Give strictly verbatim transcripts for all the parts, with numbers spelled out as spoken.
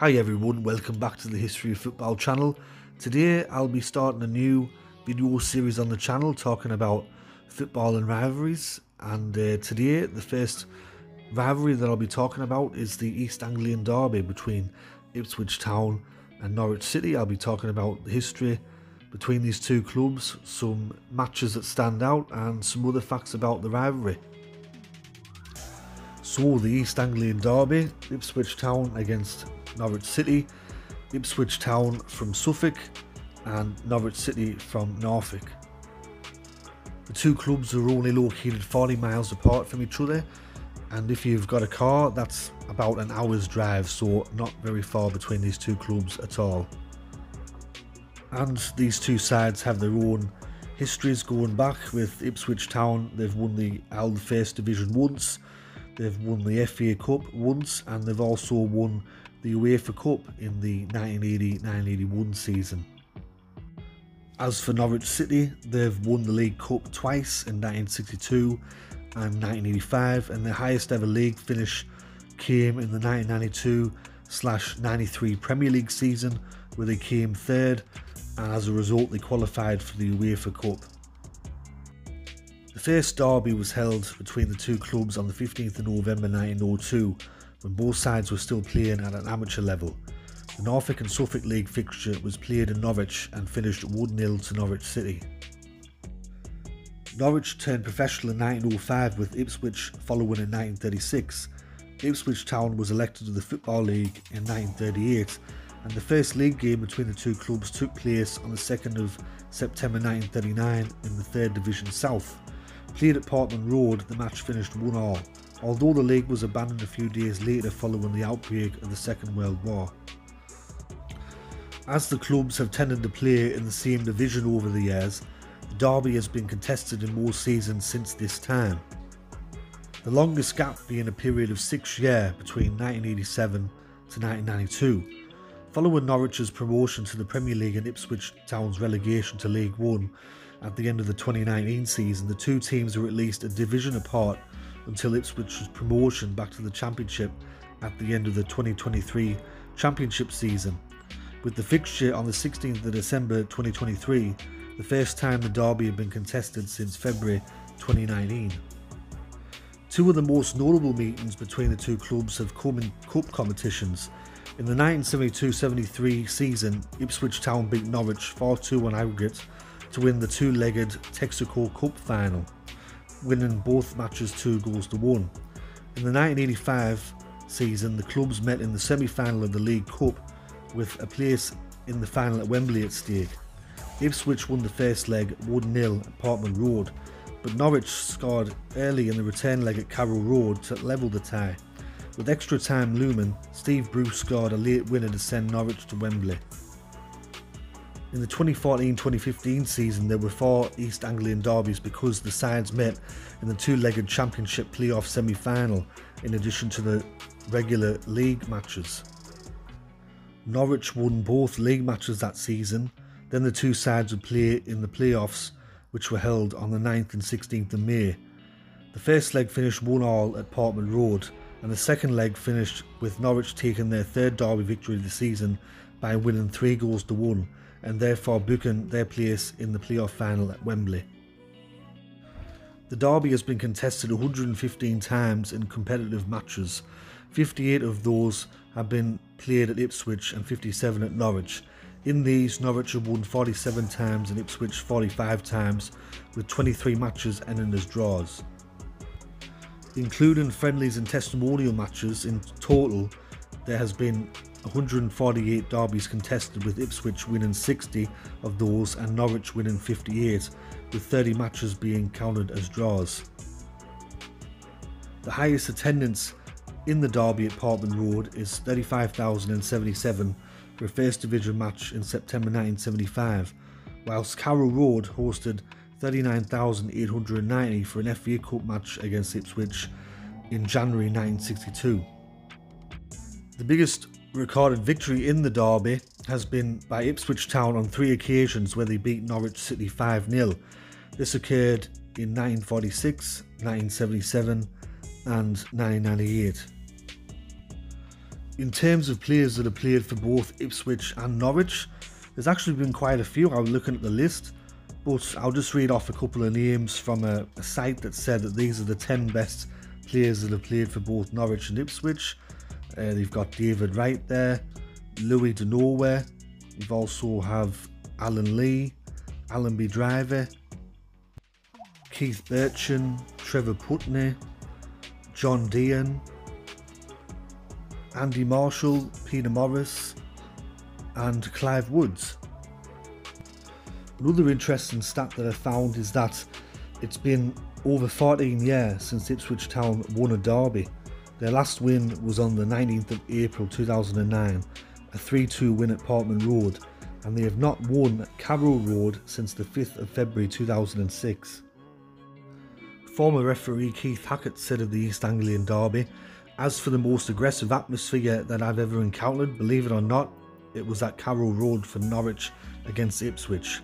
Hi everyone, welcome back to the History of Football channel. Today I'll be starting a new video series on the channel talking about football and rivalries, and uh, today the first rivalry that I'll be talking about is the East Anglian Derby between Ipswich Town and Norwich City. I'll be talking about the history between these two clubs, some matches that stand out and some other facts about the rivalry. So the East Anglian Derby, Ipswich Town against Norwich City. Ipswich Town from Suffolk and Norwich City from Norfolk. The two clubs are only located forty miles apart from each other, and if you've got a car that's about an hour's drive, so not very far between these two clubs at all. And these two sides have their own histories going back. With Ipswich Town, they've won the Old First Division once, they've won the F A Cup once, and they've also won the UEFA Cup in the nineteen eighty nineteen eighty-one season. As for Norwich City, they've won the League Cup twice, in nineteen sixty-two and nineteen eighty-five, and their highest ever league finish came in the nineteen ninety-two ninety-three Premier League season, where they came third, and as a result they qualified for the UEFA Cup. The first derby was held between the two clubs on the fifteenth of November nineteen oh two, when both sides were still playing at an amateur level. The Norfolk and Suffolk League fixture was played in Norwich and finished one nil to Norwich City. Norwich turned professional in nineteen oh five, with Ipswich following in nineteen thirty-six. Ipswich Town was elected to the Football League in nineteen thirty-eight, and the first league game between the two clubs took place on the second of September nineteen thirty-nine in the third Division South. Played at Portman Road, the match finished one all. Although the league was abandoned a few days later following the outbreak of the Second World War. As the clubs have tended to play in the same division over the years, the derby has been contested in more seasons since this time. The longest gap being a period of six years between nineteen eighty-seven to nineteen ninety-two. Following Norwich's promotion to the Premier League and Ipswich Town's relegation to League One at the end of the twenty nineteen season, the two teams were at least a division apart until Ipswich's promotion back to the Championship at the end of the twenty twenty-three Championship season. With the fixture on the sixteenth of December twenty twenty-three, the first time the derby had been contested since February twenty nineteen. Two of the most notable meetings between the two clubs have come in cup competitions. In the nineteen seventy-two seventy-three season, Ipswich Town beat Norwich four two on aggregate to win the two-legged Texaco Cup final, winning both matches two goals to one. In the nineteen eighty-five season, the clubs met in the semi-final of the League Cup, with a place in the final at Wembley at stake. Ipswich won the first leg one nil at Portman Road, but Norwich scored early in the return leg at Carrow Road to level the tie. With extra time looming, Steve Bruce scored a late winner to send Norwich to Wembley. In the twenty fourteen twenty fifteen season, there were four East Anglian derbies because the sides met in the two-legged Championship playoff semi-final, in addition to the regular league matches. Norwich won both league matches that season. Then the two sides would play in the playoffs, which were held on the ninth and sixteenth of May. The first leg finished one all at Portman Road, and the second leg finished with Norwich taking their third derby victory of the season by winning three goals to one. And therefore booking their place in the playoff final at Wembley. The derby has been contested one hundred fifteen times in competitive matches. fifty-eight of those have been played at Ipswich and fifty-seven at Norwich. In these, Norwich have won forty-seven times and Ipswich forty-five times, with twenty-three matches ending as draws. Including friendlies and testimonial matches, in total there has been one hundred forty-eight derbies contested, with Ipswich winning sixty of those and Norwich winning fifty-eight, with thirty matches being counted as draws. The highest attendance in the derby at Portman Road is thirty-five thousand seventy-seven for a First Division match in September nineteen seventy-five, whilst Carrow Road hosted thirty-nine thousand eight hundred ninety for an F A Cup match against Ipswich in January nineteen sixty-two. The biggest recorded victory in the derby has been by Ipswich Town on three occasions, where they beat Norwich City five nil. This occurred in nineteen forty-six, nineteen seventy-seven and nineteen ninety-eight. in terms of players that have played for both Ipswich and Norwich, there's actually been quite a few. I was looking at the list, but I'll just read off a couple of names from a, a site that said that these are the ten best players that have played for both Norwich and Ipswich. Uh, they've got David Wright there, Louis De Nauwe, we've also have Alan Lee, Alan B. Driver, Keith Birchen, Trevor Putney, John Dean, Andy Marshall, Peter Morris and Clive Woods. Another interesting stat that I found is that it's been over fourteen years since Ipswich Town won a derby. Their last win was on the nineteenth of April two thousand nine, a three two win at Portman Road, and they have not won at Carrow Road since the fifth of February two thousand six. Former referee Keith Hackett said of the East Anglian Derby, "As for the most aggressive atmosphere that I've ever encountered, believe it or not, it was at Carrow Road for Norwich against Ipswich.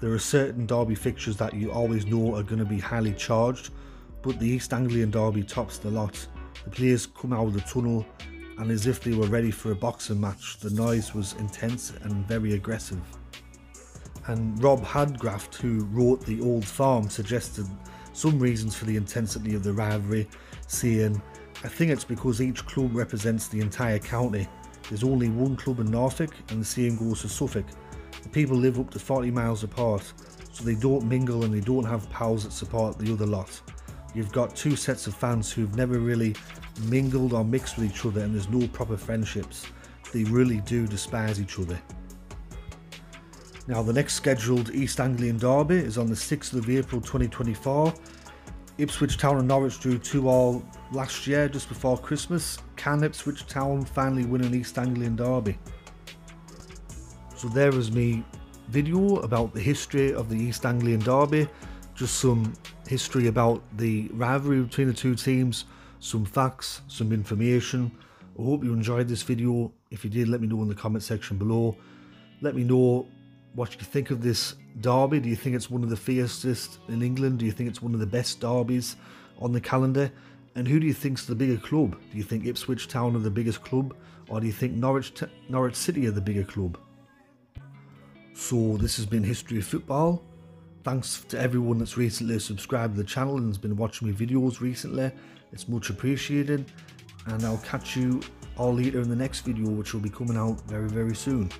There are certain derby fixtures that you always know are going to be highly charged, but the East Anglian Derby tops the lot. The players come out of the tunnel and as if they were ready for a boxing match, the noise was intense and very aggressive." And Rob Hadgraft, who wrote The Old Farm, suggested some reasons for the intensity of the rivalry, saying, "I think it's because each club represents the entire county. There's only one club in Norfolk and the same goes for Suffolk. The people live up to forty miles apart, so they don't mingle and they don't have pals that support the other lot. You've got two sets of fans who've never really mingled or mixed with each other and there's no proper friendships. They really do despise each other." Now the next scheduled East Anglian Derby is on the sixth of April twenty twenty-four. Ipswich Town and Norwich drew two all last year just before Christmas. Can Ipswich Town finally win an East Anglian Derby? So there is my video about the history of the East Anglian Derby. Just some history about the rivalry between the two teams, some facts, some information. I hope you enjoyed this video. If you did, let me know in the comment section below. Let me know what you think of this derby. Do you think it's one of the fiercest in England? Do you think it's one of the best derbies on the calendar? And who do you think's the bigger club? Do you think Ipswich Town are the biggest club, or do you think Norwich T Norwich City are the bigger club? So this has been History of Football. Thanks to everyone that's recently subscribed to the channel and has been watching my videos recently. It's much appreciated, and I'll catch you all later in the next video, which will be coming out very very soon.